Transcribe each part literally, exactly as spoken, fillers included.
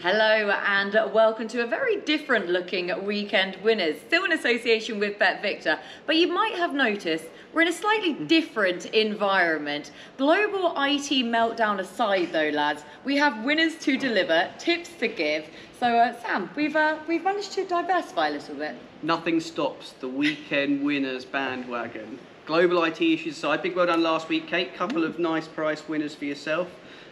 Hello and welcome to a very different looking Weekend Winners, still in association with Bet Victor, but you might have noticed we're in a slightly different environment. Global I T meltdown aside though, lads, we have winners to deliver, tips to give. So uh, Sam, we've, uh, we've managed to diversify a little bit. Nothing stops the Weekend Winners bandwagon. Global I T issues aside, big well done last week, Kate. Couple of nice prize winners for yourself.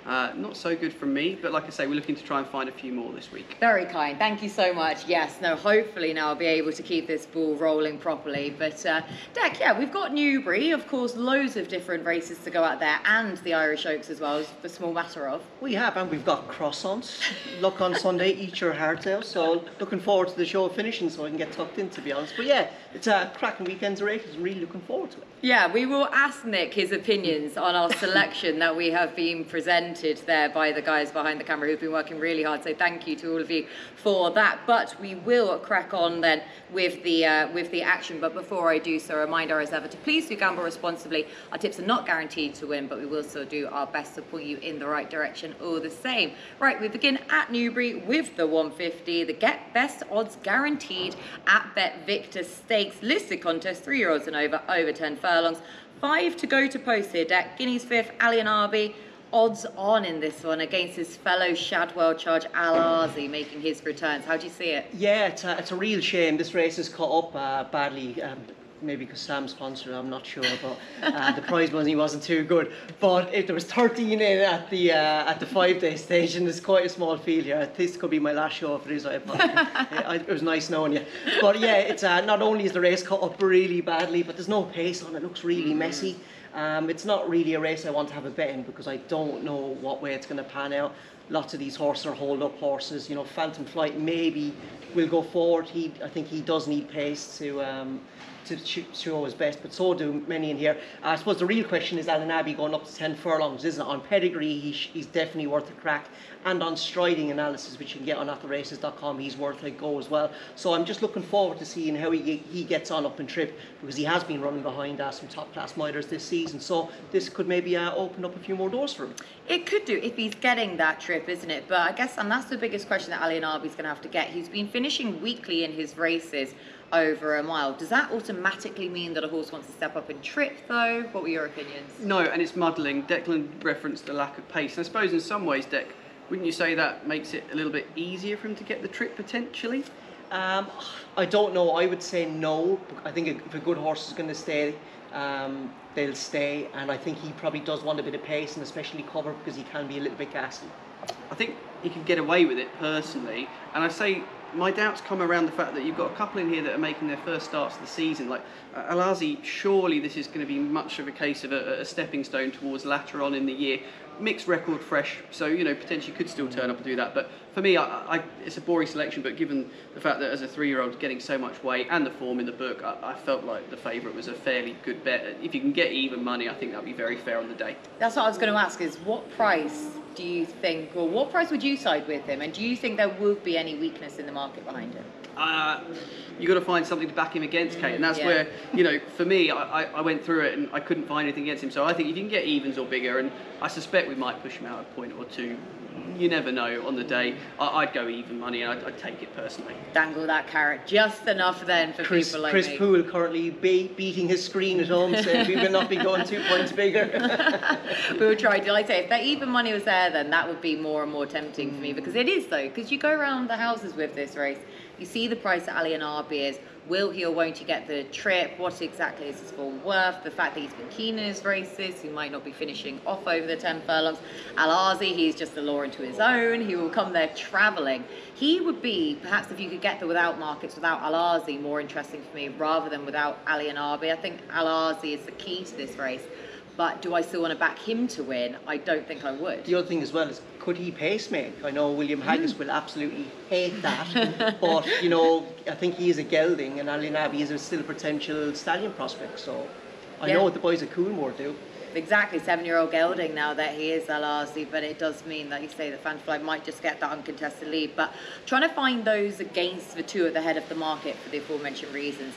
Uh, not so good from me, but like I say, we're looking to try and find a few more this week. Very kind, thank you so much. Yes, no, hopefully now I'll be able to keep this ball rolling properly. But uh, Deck, yeah, we've got Newbury, of course, loads of different races to go out there, and the Irish Oaks as well, as the small matter of. We have, and we've got croissants. Look on Sunday, eat your heart out. So looking forward to the show finishing so I can get tucked in, to be honest. But yeah, it's a cracking weekend's race. I'm really looking forward to it. Yeah, we will ask Nick his opinions on our selection that we have been presenting there by the guys behind the camera who've been working really hard, so thank you to all of you for that. But we will crack on then with the uh, with the action. But before I do so, a reminder as ever to please do gamble responsibly. Our tips are not guaranteed to win, but we will still do our best to point you in the right direction all the same. Right, we begin at Newbury with the one fifty, the Get Best Odds Guaranteed at Bet Victor Stakes listed contest, three-year-olds and over, over ten furlongs, five to go to post here, Deck. Guineas fifth, Alenabi odds on in this one against his fellow Shadwell Charge Al-Azi making his returns. How do you see it? Yeah, it's a, it's a real shame this race is caught up uh, badly, um, maybe because Sam sponsored it, I'm not sure, but uh, the prize money wasn't too good. But if there was thirteen in at the uh, at the five-day stage, and it's quite a small field here, this could be my last show if it is. I it, it was nice knowing you. But yeah, it's uh, not only is the race caught up really badly, but there's no pace on it. Looks really mm. messy. Um, it's not really a race I want to have a bet in because I don't know what way it's going to pan out. Lots of these horses are hold-up horses. You know, Phantom Flight maybe will go forward. He, I think he does need pace to um, to show his best, but so do many in here. Uh, I suppose the real question is Alenabi going up to ten furlongs, isn't it? On pedigree, he sh he's definitely worth a crack. And on striding analysis, which you can get on at the races dot com, he's worth a go as well. So I'm just looking forward to seeing how he, he gets on up in trip, because he has been running behind uh, some top-class miters this season. So this could maybe uh, open up a few more doors for him. It could do, if he's getting that trip, isn't it? But I guess, and that's the biggest question that Alenabi's going to have to get. He's been finishing weekly in his races over a mile. Does that automatically mean that a horse wants to step up and trip though? What were your opinions? No, and it's muddling. Declan referenced the lack of pace. And I suppose in some ways, Dec, wouldn't you say that makes it a little bit easier for him to get the trip potentially? Um, I don't know. I would say no. I think if a good horse is going to stay, um, they'll stay. And I think he probably does want a bit of pace and especially cover because he can be a little bit gassy. I think he can get away with it personally. And I say, my doubts come around the fact that you've got a couple in here that are making their first starts of the season. Like uh, Al-Azi, surely this is going to be much of a case of a, a stepping stone towards later on in the year. Mixed record, fresh, so you know potentially could still turn up and do that. But for me, I, I, it's a boring selection. But given the fact that as a three-year-old getting so much weight and the form in the book, I, I felt like the favourite was a fairly good bet. If you can get even money, I think that'd be very fair on the day. That's what I was going to ask: is what price do you think, or what price would you side with him? And do you think there would be any weakness in the market behind him? Uh, you've got to find something to back him against, Kate, and that's yeah. where, you know, for me, I, I went through it and I couldn't find anything against him, so I think if you can get evens or bigger, and I suspect we might push him out a point or two, you never know on the day, I, I'd go even money and I'd, I'd take it personally. Dangle that carrot just enough then for Chris, people like Chris me. Chris Poole currently be beating his screen at home, so we will not be going two points bigger. We will try, like I say, if that even money was there then that would be more and more tempting mm. for me, because it is though, because you go around the houses with this race, you see the price that Alenabi is. Will he or won't he get the trip? What exactly is his form worth? The fact that he's been keen in his races, he might not be finishing off over the ten furlongs. Al-Azi, he's just a law into his own. He will come there travelling. He would be, perhaps if you could get the without markets, without Al-Azi, more interesting for me rather than without Alenabi. I think Al-Azi is the key to this race. But do I still want to back him to win? I don't think I would. The other thing as well is, could he pace make? I know William Haggas mm. will absolutely hate that. But, you know, I think he is a gelding and Alenabi is still a potential stallion prospect. So I yeah. know what the boys at Coolmore do. Exactly, seven-year-old gelding now that he is Al-Azi, but it does mean that you say that Fanfly might just get that uncontested lead. But trying to find those against the two at the head of the market for the aforementioned reasons,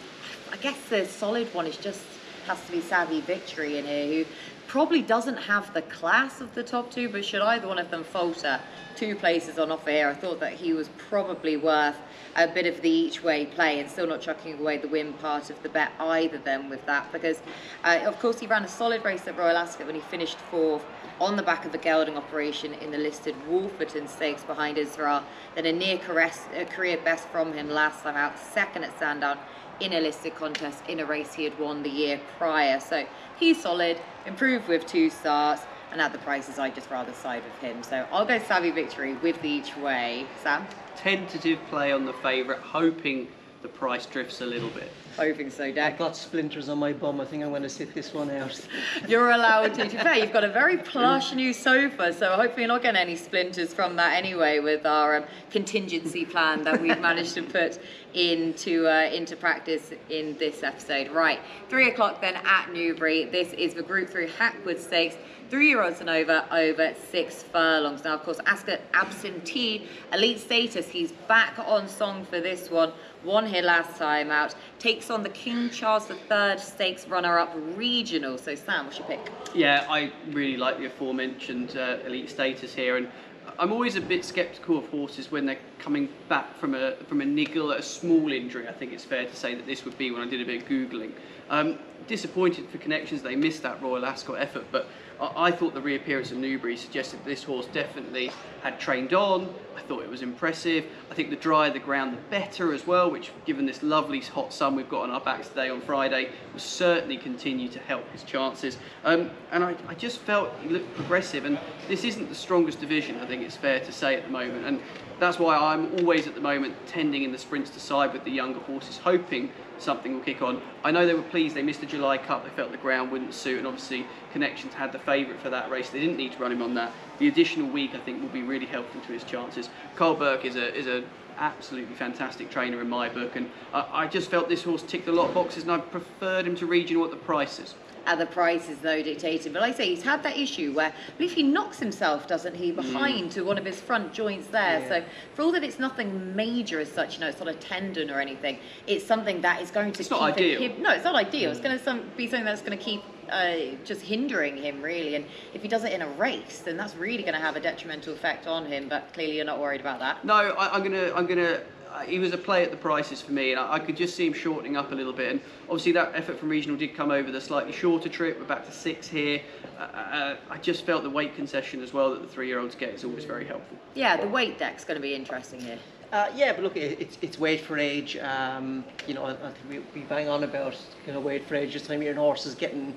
I guess the solid one is just has to be Savvy Victory in here, who probably doesn't have the class of the top two, but should either one of them falter two places on offer here, I thought that he was probably worth a bit of the each way play and still not chucking away the win part of the bet either then with that, because uh, of course he ran a solid race at Royal Ascot when he finished fourth on the back of a gelding operation in the listed Wolverton Stakes behind Israel, then a near career best from him last time out, second at Sandown in a listed contest in a race he had won the year prior. So he's solid, improved with two starts, and at the prices I'd just rather side with him. So I'll go Savvy Victory with the each way. Sam? Tentative play on the favourite, hoping the price drifts a little bit. Hoping so, Dak. I've got splinters on my bum. I think I'm going to sit this one out. You're allowed to. To be fair, you've got a very plush new sofa, so hopefully you're not getting any splinters from that anyway with our um, contingency plan that we've managed to put into, uh, into practice in this episode. Right, three o'clock then at Newbury. This is the Group three Hackwood Stakes. Three-year-olds and over, over six furlongs. Now, of course, Ascot absentee, Elite Status. He's back on song for this one. Won here last time out. Takes on the King Charles the Third Stakes runner-up Regional. So, Sam, what's your pick? Yeah, I really like the aforementioned uh, Elite Status here. And I'm always a bit sceptical of horses when they're coming back from a from a niggle, a small injury. I think it's fair to say that this would be when I did a bit of Googling. Um, disappointed for Connections, they missed that Royal Ascot effort, but I, I thought the reappearance of Newbury suggested this horse definitely had trained on. I thought it was impressive. I think the drier the ground, the better as well, which given this lovely hot sun we've got on our backs today on Friday, will certainly continue to help his chances. Um, and I, I just felt he looked progressive, and this isn't the strongest division, I think it's fair to say at the moment. And that's why I'm always at the moment tending in the sprints to side with the younger horses, hoping something will kick on. I know they were pleased they missed the July Cup, they felt the ground wouldn't suit, and obviously Connections had the favourite for that race, they didn't need to run him on that. The additional week I think will be really helpful to his chances. Carl Burke is a is an absolutely fantastic trainer in my book, and I, I just felt this horse ticked a lot of boxes, and I preferred him to Regional at the prices. At the prices though dictated, but like I say, he's had that issue where I believe he knocks himself, doesn't he, behind mm. to one of his front joints there. Yeah. So for all that it's nothing major as such, you know, it's not a tendon or anything, it's something that is going to it's keep not ideal. Him, no, it's not ideal. Mm. It's going to some, be something that's going to keep Uh, just hindering him really, and if he does it in a race then that's really going to have a detrimental effect on him, but clearly you're not worried about that. No, I, I'm gonna I'm gonna uh, he was a play at the prices for me, and I, I could just see him shortening up a little bit, and obviously that effort from Regional did come over the slightly shorter trip. We're back to six here. uh, uh, I just felt the weight concession as well that the three-year-olds get is always very helpful. Yeah, the weight deck's going to be interesting here. Uh, yeah, but look, it's, it's weight for age. Um, you know, I, I think we, we bang on about you know weight for age this time of year, and horses getting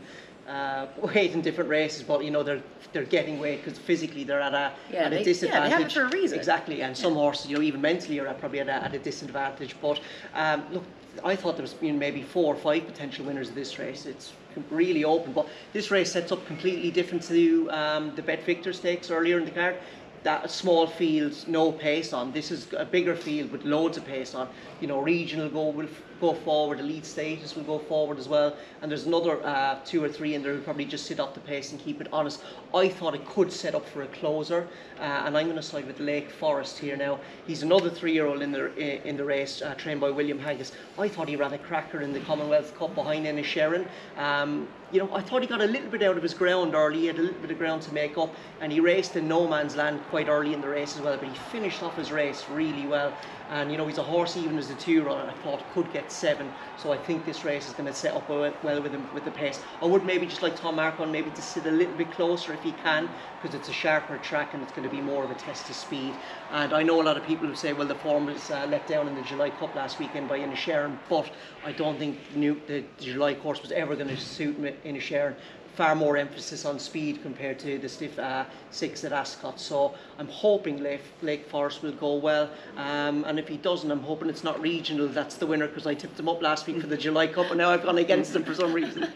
uh, weight in different races, but you know they're they're getting weight because physically they're at a yeah, at they, a disadvantage. Yeah, they have it for a reason. Exactly, and some yeah. horses, you know, even mentally are probably at a, at a disadvantage. But um, look, I thought there was you know, maybe four or five potential winners of this race. It's really open, but this race sets up completely different to um, the Betfictor Stakes earlier in the card. That small field, no pace on. This is a bigger field with loads of pace on. You know, Regional go will go forward, Elite Status will go forward as well, and there's another uh, two or three in there who probably just sit off the pace and keep it honest. I thought it could set up for a closer, uh, and I'm going to side with Lake Forest here now. He's another three-year-old in the in the race, uh, trained by William Haggas. I thought he ran a cracker in the Commonwealth Cup behind Inisherin. Um, You know, I thought he got a little bit out of his ground early, he had a little bit of ground to make up, and he raced in no man's land quite early in the race as well, but he finished off his race really well. And, you know, he's a horse even as a two-runner, I thought could get seven, so I think this race is going to set up well with him with the pace. I would maybe just like Tom Marcon maybe to sit a little bit closer if he can, because it's a sharper track and it's going to be more of a test of speed. And I know a lot of people who say, well, the form was uh, let down in the July Cup last weekend by Inisherin, but I don't think new, the July course was ever going to suit me. Inisherin, far more emphasis on speed compared to the stiff uh, six at Ascot. So I'm hoping Lake, Lake Forest will go well, um, and if he doesn't, I'm hoping it's not Regional that's the winner, because I tipped him up last week for the July Cup and now I've gone against him for some reason.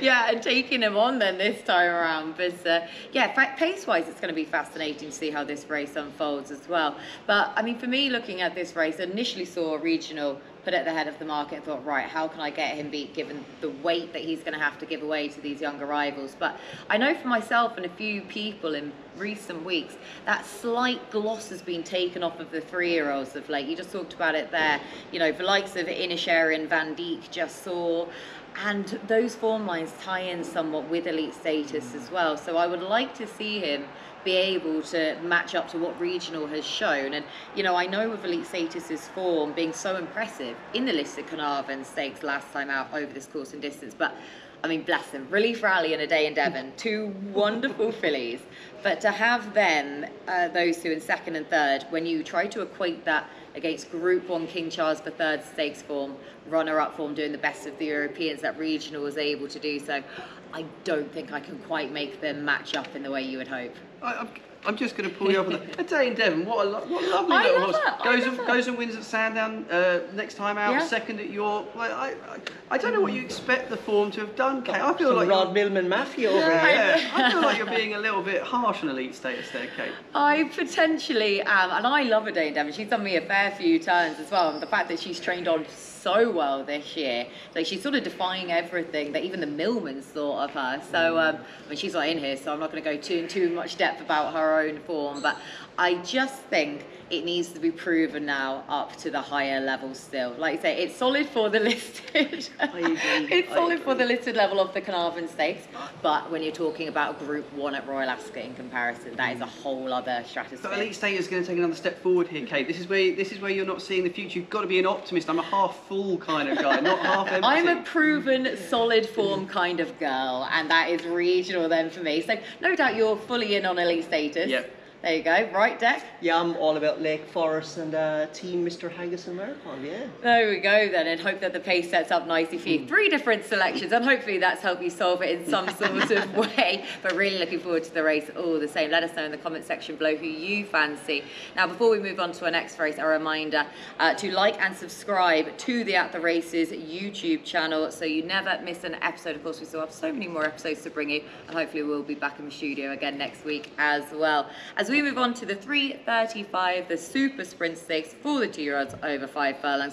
Yeah, and taking him on then this time around. But uh, yeah, pace-wise it's going to be fascinating to see how this race unfolds as well. But I mean, for me, looking at this race, I initially saw Regional put at the head of the market, thought, right, how can I get him beat given the weight that he's going to have to give away to these younger rivals? But I know for myself and a few people in recent weeks, that slight gloss has been taken off of the three-year-olds of late. You just talked about it there. You know, the likes of Inisherin, Van Dijk, just saw. and those form lines tie in somewhat with Elite Status as well. So I would like to see him be able to match up to what Regional has shown. And, you know, I know with Elite Status's form being so impressive in the listed Carnarvon Stakes last time out over this course and distance, but I mean, bless them, Relief Rally and A Day in Devon, two wonderful fillies. But to have them, uh, those two in second and third, when you try to equate that against Group One King Charles the Third Stakes form, runner-up form, doing the best of the Europeans that Regional was able to do, so I don't think I can quite make them match up in the way you would hope. I, I'm, I'm just going to pull you up on that. A Day in Devon, what a lo what a lovely I little horse. That. Goes and, goes and wins at Sandown uh, next time out, yeah. Second at York. Like, I, I, I don't know what you expect the form to have done, Kate. I feel like Rod Millman Mafia over yeah, yeah. I feel like you're being a little bit harsh on Elite Status there, Kate. I potentially am, and I love A Day in Devon. She's done me a fair few turns as well, and the fact that she's trained on so well this year, like she's sort of defying everything that even the Millmans thought of her. So um, I mean, she's not in here, so I'm not going to go too too much depth about her own form, but I just think it needs to be proven now up to the higher level still. Like I say, it's solid for the listed. I agree. It's I solid agree. for the listed level of the Carnarvon Stakes, but when you're talking about Group One at Royal Ascot in comparison, that is a whole other stratosphere. But Elite Status is going to take another step forward here, Kate. This is where this is where you're not seeing the future. You've got to be an optimist. I'm a half full kind of guy, not half empty. I'm a proven solid form kind of girl, and that is Regional then for me. So no doubt you're fully in on Elite Status. Yep. There you go, right deck? Yeah, I'm all about Lake Forest and uh, Team Mister Haggas and Marathon, yeah. There we go then, and hope that the pace sets up nicely for you. Mm. Three different selections, and hopefully that's helped you solve it in some sort of way. But really looking forward to the race all the same. Let us know in the comment section below who you fancy. Now, before we move on to our next race, a reminder uh, to like and subscribe to the At The Races YouTube channel so you never miss an episode. Of course, we still have so many more episodes to bring you, and hopefully we'll be back in the studio again next week as well. As As we move on to the three thirty-five, the Super Sprint Stakes for the two-year-olds over five furlongs.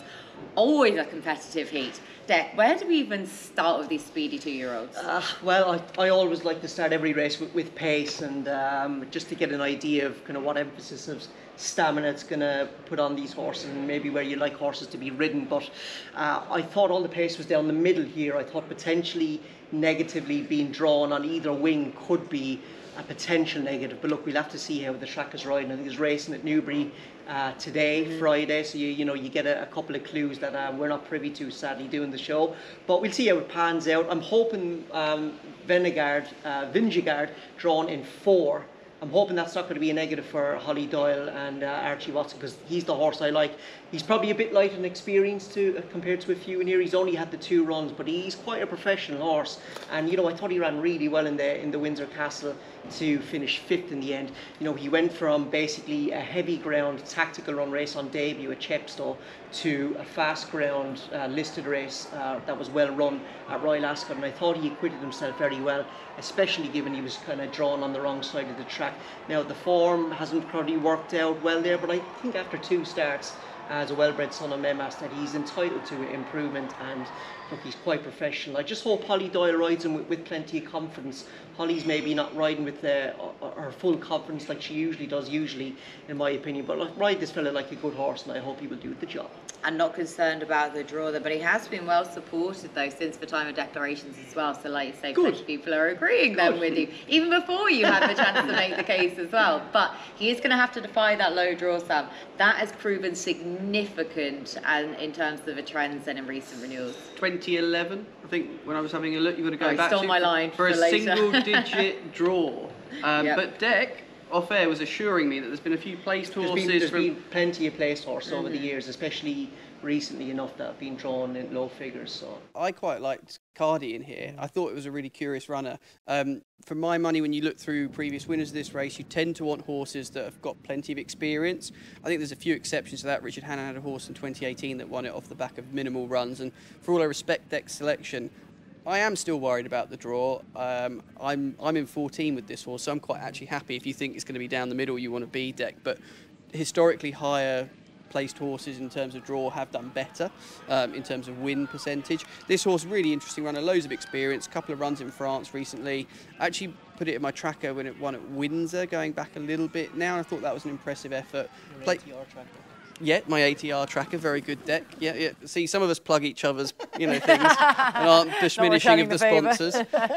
Always a competitive heat. Deck, where do we even start with these speedy two-year-olds? Uh, well, I, I always like to start every race with, with pace, and um, just to get an idea of kind of what emphasis of stamina it's going to put on these horses, and maybe where you like horses to be ridden. But uh, I thought all the pace was down the middle here. I thought potentially negatively being drawn on either wing could be a potential negative, but look, we'll have to see how the track is riding. I think it's racing at Newbury uh, today, mm-hmm. Friday, so you you know you get a, a couple of clues that uh, we're not privy to, sadly, doing the show. But we'll see how it pans out. I'm hoping um, Vinjigard, uh, Vinjigard drawn in four. I'm hoping that's not going to be a negative for Hollie Doyle and uh, Archie Watson, because he's the horse I like. He's probably a bit light in experience to, uh, compared to a few in here. He's only had the two runs, but he's quite a professional horse. And, you know, I thought he ran really well in the, in the Windsor Castle to finish fifth in the end. You know, he went from basically a heavy ground tactical run race on debut at Chepstow to a fast ground uh, listed race uh, that was well run at Royal Ascot. And I thought he acquitted himself very well, especially given he was kind of drawn on the wrong side of the track. Now, the form hasn't probably worked out well there, but I think after two starts as a well-bred son of Memass that he's entitled to improvement, and look, he's quite professional. I just hope Hollie Doyle rides him with, with plenty of confidence. Hollie's maybe not riding with uh, her full confidence like she usually does, usually, in my opinion, but look, ride this fella like a good horse, and I hope he will do the job. I'm not concerned about the draw there, but he has been well supported though since the time of declarations as well, so like you say, good. Plenty people are agreeing good. Then with you, even before you had the chance to make the case as well. But he is going to have to defy that low draw, Sam. That has proven significant and in terms of the trends and in recent renewals. twenty eleven, I think, when I was having a look, you want to go oh, back stole to my line for, for a later. Single digit draw. Um, yep. But Deck off air was assuring me that there's been a few placed horses. There's been, there's from been plenty of placed horses mm-hmm. over the years, especially recently enough that have been drawn in low figures. So I quite liked Cardi in here. I thought it was a really curious runner. Um, for my money, when you look through previous winners of this race, you tend to want horses that have got plenty of experience. I think there's a few exceptions to that. Richard Hannan had a horse in twenty eighteen that won it off the back of minimal runs, and for all I respect Deck's selection, I am still worried about the draw. Um, I'm I'm in fourteen with this horse, so I'm quite actually happy. If you think it's going to be down the middle, you want to be Deck, but historically higher placed horses in terms of draw have done better um, in terms of win percentage. This horse, really interesting runner, loads of experience, a couple of runs in France recently. I actually put it in my tracker when it won at Windsor, going back a little bit now. I thought that was an impressive effort. Play- Yeah, my A T R tracker, very good deck. Yeah, yeah. See, some of us plug each other's, you know, things and aren't diminishing of the, the sponsors.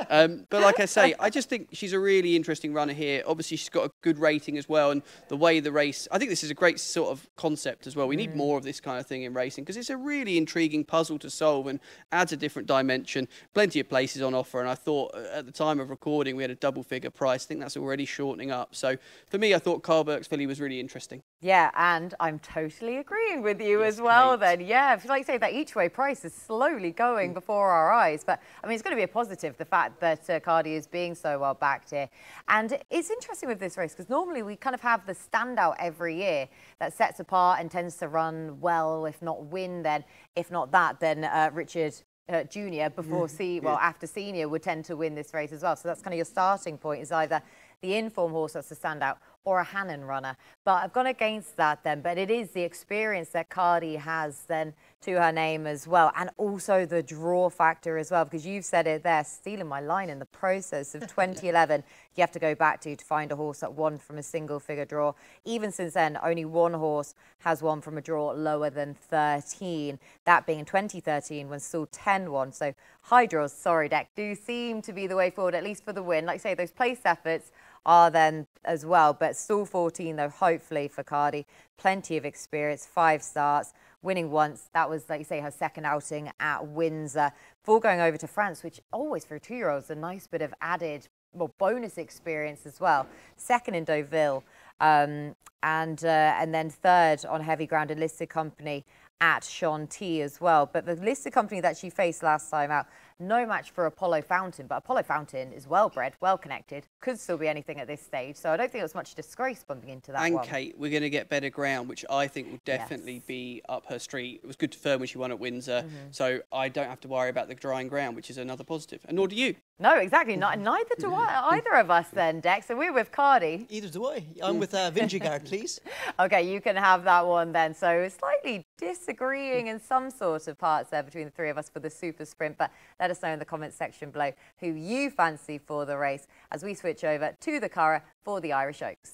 Um, but like I say, I just think she's a really interesting runner here. Obviously, she's got a good rating as well, and the way the race. I think this is a great sort of concept as well. We need mm. more of this kind of thing in racing because it's a really intriguing puzzle to solve and adds a different dimension. Plenty of places on offer, and I thought at the time of recording we had a double-figure price. I think that's already shortening up. So for me, I thought Carl Burke's filly was really interesting. Yeah, and I'm totally agreeing with you yes, as well Kate. Then. Yeah, if you like to say that each way price is slowly going mm. before our eyes. But, I mean, it's going to be a positive, the fact that uh, Cardi is being so well backed here. And it's interesting with this race because normally we kind of have the standout every year that sets apart and tends to run well, if not win then. If not that, then uh, Richard... Uh, junior before C, well, after senior would tend to win this race as well. So that's kind of your starting point is either the in-form horse that's the standout or a Hannon runner. But I've gone against that then. But it is the experience that Cardi has then to her name as well. And also the draw factor as well, because you've said it there, stealing my line in the process of twenty eleven. You have to go back to to find a horse that won from a single figure draw. Even since then, only one horse has won from a draw lower than thirteen. That being in twenty thirteen when still ten won. So high draws, sorry deck, do seem to be the way forward, at least for the win. Like I say, those place efforts are then as well, but still fourteen though, hopefully for Cardi. Plenty of experience, five starts, winning once. That was, like you say, her second outing at Windsor. Before going over to France, which always for two-year-olds, a nice bit of added, well, bonus experience as well. Second in Deauville, um, and, uh, and then third on heavy ground in listed company at Chantilly as well. But the listed company that she faced last time out, no match for Apollo Fountain, but Apollo Fountain is well-bred, well-connected, could still be anything at this stage, so I don't think it was much disgrace bumping into that and one. And Kate, we're going to get better ground, which I think will definitely yes. be up her street. It was good to firm when she won at Windsor, mm-hmm. so I don't have to worry about the drying ground, which is another positive, and nor do you. No, exactly, not, neither do I, either of us then, Dex, so we're with Cardi. Either do I. I'm with uh, Vinjigard, please. Okay, you can have that one then, so slightly disagreeing in some sort of parts there between the three of us for the super sprint, but that let us know in the comments section below who you fancy for the race as we switch over to the Curragh for the Irish Oaks.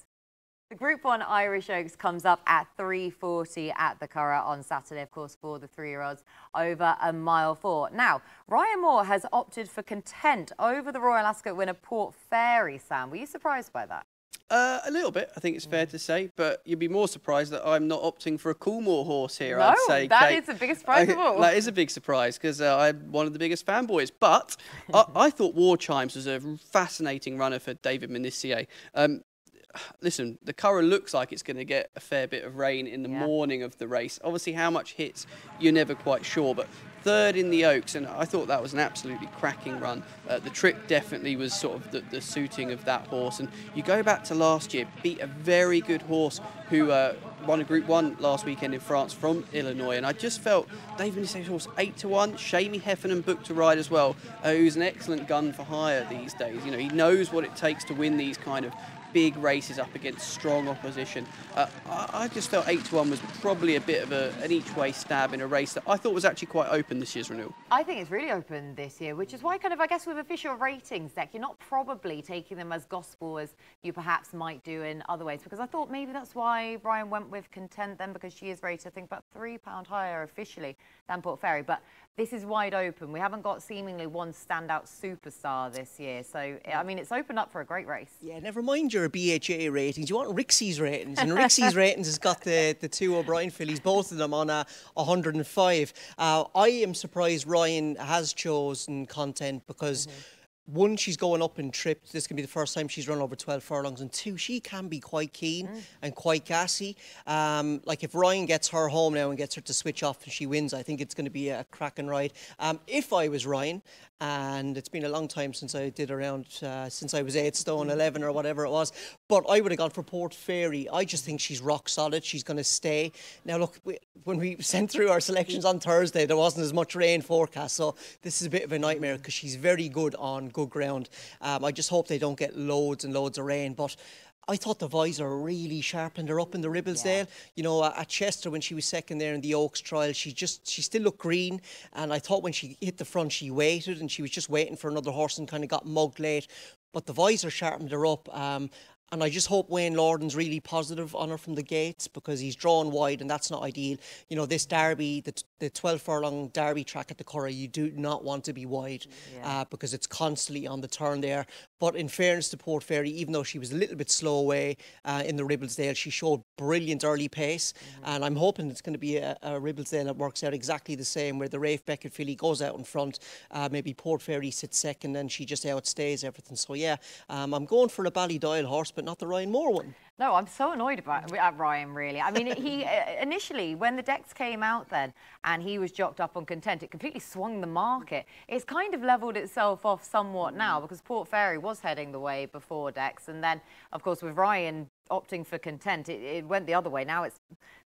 The Group one Irish Oaks comes up at three forty at the Curragh on Saturday, of course, for the three-year-olds over a mile four. Now, Ryan Moore has opted for content over the Royal Ascot winner Port Fairy, Sam. Were you surprised by that? Uh, a little bit, I think it's fair to say, but you'd be more surprised that I'm not opting for a Coolmore horse here, no, I'd say. that Kate. is the biggest surprise I, of all. That is a big surprise, because uh, I'm one of the biggest fanboys, but I, I thought War Chimes was a fascinating runner for David Menissier. Um Listen, the Curragh looks like it's going to get a fair bit of rain in the yeah. morning of the race. Obviously, how much hits, you're never quite sure, but third in the Oaks, and I thought that was an absolutely cracking run. Uh, the trip definitely was sort of the, the suiting of that horse, and you go back to last year, beat a very good horse who uh, won a Group one last weekend in France from Illinois, and I just felt David Menissier horse eight to one, Shamie Heffernan booked to ride as well, uh, who's an excellent gun for hire these days. You know, he knows what it takes to win these kind of big races up against strong opposition. Uh, I, I just felt eight to one was probably a bit of a, an each-way stab in a race that I thought was actually quite open this year's renewal. I think it's really open this year, which is why kind of, I guess, with official ratings, Deck, you're not probably taking them as gospel as you perhaps might do in other ways, because I thought maybe that's why Brian went with Content then, because she is rated, I think, about three pounds higher officially than Port Fairy. But this is wide open. We haven't got seemingly one standout superstar this year. So, I mean, it's opened up for a great race. Yeah, never mind your B H A ratings. You want Rixie's ratings. And Rixie's ratings has got the, the two O'Brien fillies, both of them on a one hundred and five. Uh, I am surprised Ryan has chosen Content because... Mm-hmm. One, she's going up in trip. This can be the first time she's run over twelve furlongs. And two, she can be quite keen mm. and quite gassy. Um, like if Ryan gets her home now and gets her to switch off and she wins, I think it's going to be a cracking ride. Um, if I was Ryan, and it's been a long time since I did around, uh, since I was eight stone, eleven or whatever it was, but I would have gone for Port Fairy. I just think she's rock solid. She's going to stay. Now, look, we, when we sent through our selections on Thursday, there wasn't as much rain forecast. So this is a bit of a nightmare because she's very good on good ground. Um, I just hope they don't get loads and loads of rain, but I thought the visor really sharpened her up in the Ribblesdale. Yeah. You know, uh, at Chester, when she was second there in the Oaks trial, she just, she still looked green. And I thought when she hit the front, she waited and she was just waiting for another horse and kind of got mugged late. But the visor sharpened her up. Um, And I just hope Wayne Lorden's really positive on her from the gates, because he's drawn wide and that's not ideal. You know, this derby, the, the twelve furlong derby track at the Curragh, you do not want to be wide, yeah. uh, because it's constantly on the turn there. But in fairness to Port Fairy, even though she was a little bit slow away uh, in the Ribblesdale, she showed brilliant early pace. Mm-hmm. And I'm hoping it's going to be a, a Ribblesdale that works out exactly the same, where the Rafe Beckett filly goes out in front, uh, maybe Port Fairy sits second and she just outstays everything. So yeah, um, I'm going for a Hollie Doyle horse, but not the Ryan Moore one. No, I'm so annoyed about at Ryan, really. I mean, he initially, when the decks came out then and he was jocked up on Content, it completely swung the market. It's kind of levelled itself off somewhat now, because Port Fairy was heading the way before decks. And then, of course, with Ryan opting for Content, it, it went the other way. Now it's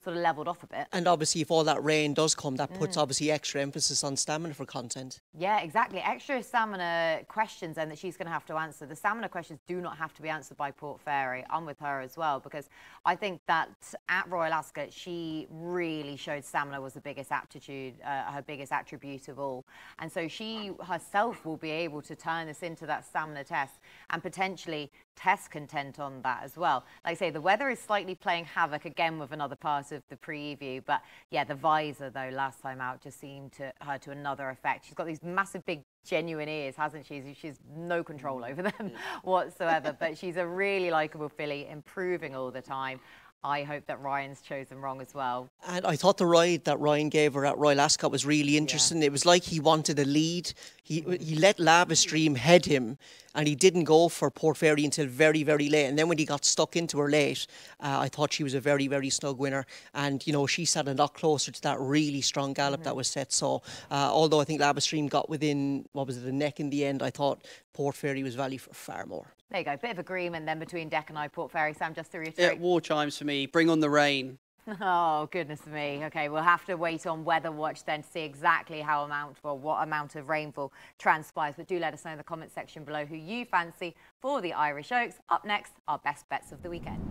sort of levelled off a bit. And obviously, if all that rain does come, that puts mm. obviously extra emphasis on stamina for Content. Yeah, exactly. Extra stamina questions then that she's going to have to answer. The stamina questions do not have to be answered by Port Fairy. I'm with her as well, because I think that at Royal Ascot she really showed stamina was the biggest aptitude, uh, her biggest attribute of all, and so she herself will be able to turn this into that stamina test and potentially test Content on that as well. Like I say, the weather is slightly playing havoc again with another part of the preview, but yeah, the visor though last time out just seemed to her to another effect. She's got these massive big genuine ears, hasn't she? She's no control over them whatsoever, but she's a really likeable filly, improving all the time. I hope that Ryan's chosen wrong as well. And I thought the ride that Ryan gave her at Royal Ascot was really interesting. Yeah. It was like he wanted a lead. He, mm. he let Lava Stream head him, and he didn't go for Port Fairy until very, very late. And then when he got stuck into her late, uh, I thought she was a very, very snug winner. And, you know, she sat a lot closer to that really strong gallop mm. that was set. So uh, although I think Lava Stream got within, what was it, the neck in the end, I thought Port Fairy was valued for far more. There you go, bit of agreement then between Deck and I, Port Fairy. Sam, just to reiterate. Yeah, War Chimes for me. Bring on the rain. Oh, goodness me. OK, we'll have to wait on Weather Watch then to see exactly how amount, well, what amount of rainfall transpires. But do let us know in the comment section below who you fancy for the Irish Oaks. Up next, our best bets of the weekend.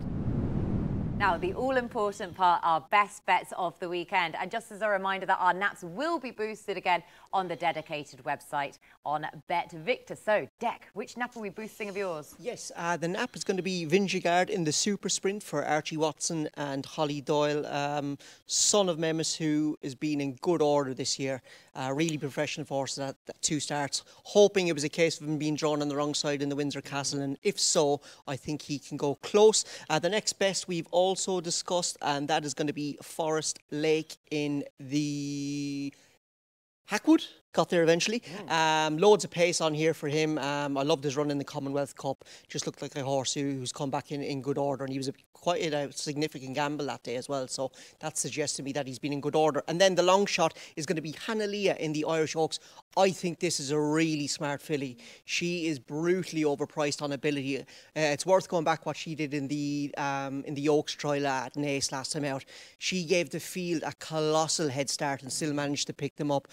Now, the all-important part, our best bets of the weekend. And just as a reminder that our naps will be boosted again on the dedicated website on Bet Victor. So, Deck, which nap are we boosting of yours? Yes, uh, the nap is going to be Vinjigard in the super sprint for Archie Watson and Hollie Doyle, um, son of Memis, who has been in good order this year. Uh, really professional horse at two starts. Hoping it was a case of him being drawn on the wrong side in the Windsor Castle. And if so, I think he can go close. Uh, the next best we've all also discussed, and that is going to be Forest Lake in the Hackwood. Got there eventually. Mm. Um, loads of pace on here for him. Um, I loved his run in the Commonwealth Cup. Just looked like a horse who, who's come back in, in good order, and he was a, quite in a significant gamble that day as well. So that suggests to me that he's been in good order. And then the long shot is going to be Hanalea in the Irish Oaks. I think this is a really smart filly. She is brutally overpriced on ability. Uh, it's worth going back what she did in the um, in the Oaks trial at Naas last time out. She gave the field a colossal head start and still managed to pick them up.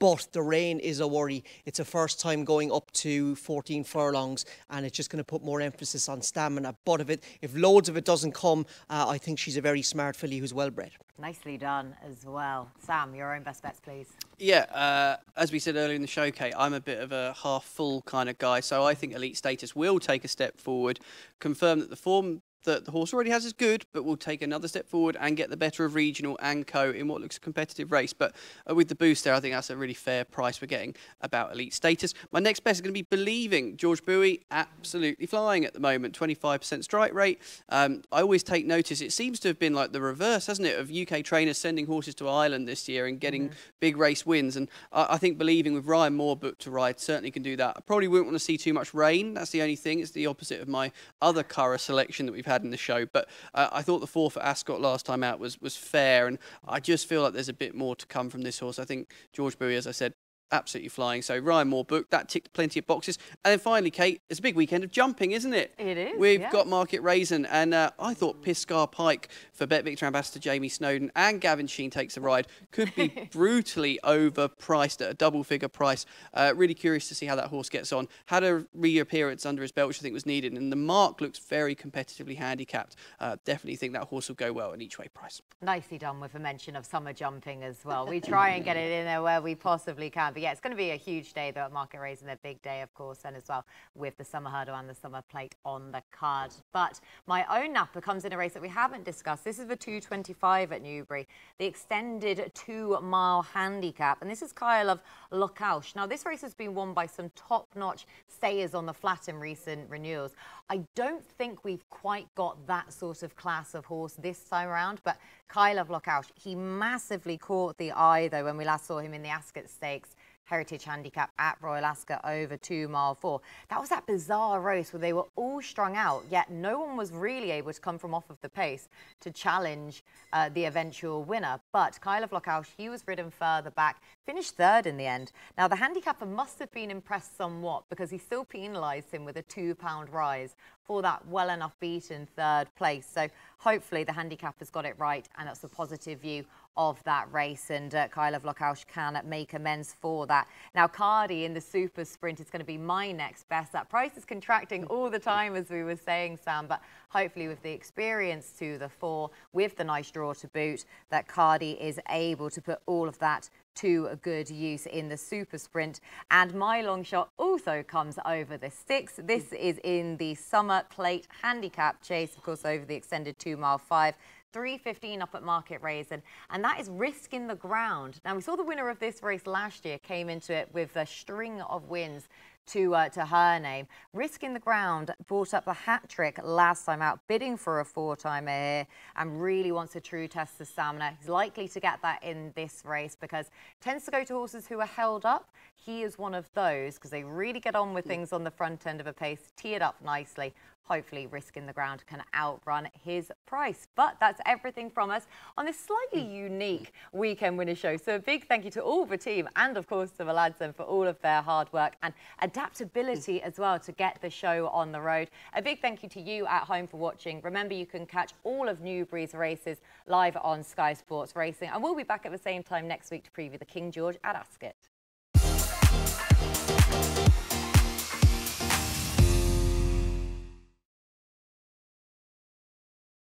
But the rain is a worry. It's a first time going up to fourteen furlongs, and it's just going to put more emphasis on stamina. But if, it, if loads of it doesn't come, uh, I think she's a very smart filly who's well bred. Nicely done as well. Sam, your own best bets, please. Yeah, uh, as we said earlier in the show, Kate, I'm a bit of a half-full kind of guy, so I think Elite Status will take a step forward, confirm that the form that the horse already has is good, but will take another step forward and get the better of Regional and Co in what looks a competitive race. But uh, with the boost there, I think that's a really fair price we're getting about Elite Status. My next best is going to be Believing. George Bowie, absolutely flying at the moment, twenty-five percent strike rate. Um, I always take notice, it seems to have been like the reverse, hasn't it, of U K trainers sending horses to Ireland this year and getting mm-hmm. big race wins. And I, I think Believing with Ryan Moore booked to ride certainly can do that. I probably wouldn't want to see too much rain. That's the only thing. It's the opposite of my other Curragh selection that we've had in the show, but uh, I thought the four for Ascot last time out was was fair, and I just feel like there's a bit more to come from this horse. I think George Bowie, as I said, absolutely flying. So Ryan Moore booked, that ticked plenty of boxes. And then finally, Kate, it's a big weekend of jumping, isn't it? It is. We've yeah. got Market Rasen, and uh, I thought Piscar Pike for Bet Victor Ambassador Jamie Snowden and Gavin Sheen takes a ride could be brutally overpriced at a double-figure price. Uh, really curious to see how that horse gets on. Had a reappearance under his belt, which I think was needed, and the mark looks very competitively handicapped. Uh, definitely think that horse will go well at each way price. Nicely done with a mention of summer jumping as well. We try and get it in there where we possibly can. But yeah, it's going to be a huge day though at Market Rasen, their big day, of course, and as well with the summer hurdle and the summer plate on the card. But my own napper comes in a race that we haven't discussed. This is the two twenty-five at Newbury, the extended two-mile handicap, and this is Kyle of Lochalsh. Now, this race has been won by some top-notch stayers on the flat in recent renewals. I don't think we've quite got that sort of class of horse this time around, but Kyle of Lochalsh, he massively caught the eye though when we last saw him in the Ascot Stakes Heritage Handicap at Royal Ascot over two mile four. That was that bizarre race where they were all strung out, yet no one was really able to come from off of the pace to challenge uh, the eventual winner. But Kyle of Lochalsh, he was ridden further back, finished third in the end. Now, the handicapper must have been impressed somewhat because he still penalised him with a two pound rise for that well enough beaten third place. So hopefully the handicapper's got it right and that's a positive view of that race, and uh, Kyle of Lochalsh can make amends for that. Now, Cardi in the super sprint is going to be my next best. That price is contracting all the time, as we were saying, Sam, but hopefully with the experience to the fore, with the nice draw to boot, that Cardi is able to put all of that to a good use in the super sprint. And my long shot also comes over the sticks. This is in the summer plate handicap chase, of course, over the extended two mile five, three fifteen up at Market Rasen, and that is Risking the Ground. Now, we saw the winner of this race last year came into it with a string of wins to uh, to her name. Risking the Ground brought up a hat-trick last time out, bidding for a four-timer here, and really wants a true test of stamina. He's likely to get that in this race because tends to go to horses who are held up. He is one of those because they really get on with things on the front end of a pace, tee it up nicely. Hopefully Risking the Ground can outrun his price. But that's everything from us on this slightly unique Weekend Winner Show. So a big thank you to all the team and, of course, to the lads and for all of their hard work and adaptability as well to get the show on the road. A big thank you to you at home for watching. Remember, you can catch all of Newbury's races live on Sky Sports Racing. And we'll be back at the same time next week to preview the King George at Ascot.